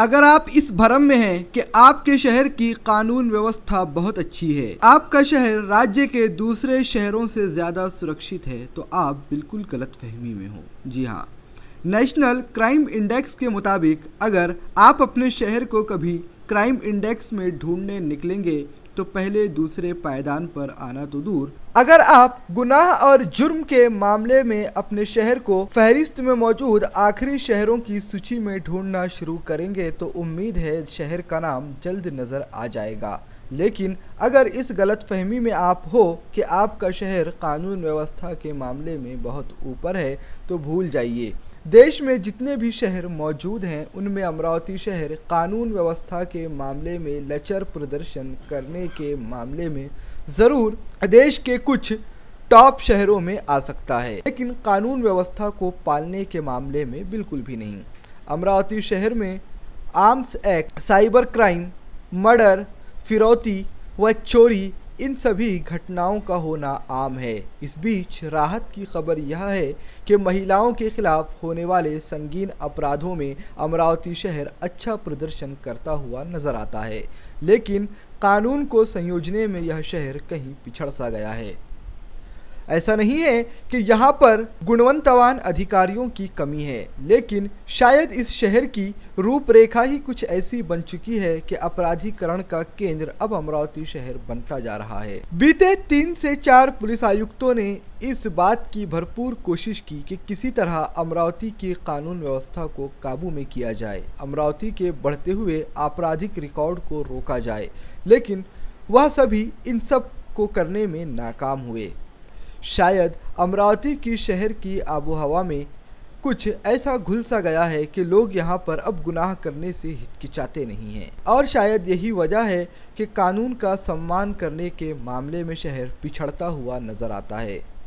अगर आप इस भ्रम में हैं कि आपके शहर की कानून व्यवस्था बहुत अच्छी है, आपका शहर राज्य के दूसरे शहरों से ज़्यादा सुरक्षित है, तो आप बिल्कुल गलतफहमी में हो। जी हाँ, नेशनल क्राइम इंडेक्स के मुताबिक अगर आप अपने शहर को कभी क्राइम इंडेक्स में ढूंढने निकलेंगे तो पहले दूसरे पायदान पर आना तो दूर, अगर आप गुनाह और जुर्म के मामले में अपने शहर को फहरिस्त में मौजूद आखिरी शहरों की सूची में ढूंढना शुरू करेंगे तो उम्मीद है शहर का नाम जल्द नज़र आ जाएगा। लेकिन अगर इस गलतफहमी में आप हो कि आपका शहर कानून व्यवस्था के मामले में बहुत ऊपर है तो भूल जाइए। देश में जितने भी शहर मौजूद हैं उनमें अमरावती शहर कानून व्यवस्था के मामले में लचर प्रदर्शन करने के मामले में ज़रूर देश के कुछ टॉप शहरों में आ सकता है, लेकिन कानून व्यवस्था को पालने के मामले में बिल्कुल भी नहीं। अमरावती शहर में arms act, cyber crime, murder, फिरौती व चोरी इन सभी घटनाओं का होना आम है। इस बीच राहत की खबर यह है कि महिलाओं के खिलाफ होने वाले संगीन अपराधों में अमरावती शहर अच्छा प्रदर्शन करता हुआ नजर आता है, लेकिन कानून को संयोजने में यह शहर कहीं पिछड़ सा गया है। ऐसा नहीं है कि यहाँ पर गुणवंतवान अधिकारियों की कमी है, लेकिन शायद इस शहर की रूपरेखा ही कुछ ऐसी बन चुकी है कि अपराधीकरण का केंद्र अब अमरावती शहर बनता जा रहा है। बीते 3 से 4 पुलिस आयुक्तों ने इस बात की भरपूर कोशिश की कि किसी तरह अमरावती की कानून व्यवस्था को काबू में किया जाए, अमरावती के बढ़ते हुए आपराधिक रिकॉर्ड को रोका जाए, लेकिन वह सभी इन सब को करने में नाकाम हुए। शायद अमरावती की शहर की आबोहवा में कुछ ऐसा घुल सा गया है कि लोग यहाँ पर अब गुनाह करने से हिचकिचाते नहीं हैं, और शायद यही वजह है कि कानून का सम्मान करने के मामले में शहर पिछड़ता हुआ नजर आता है।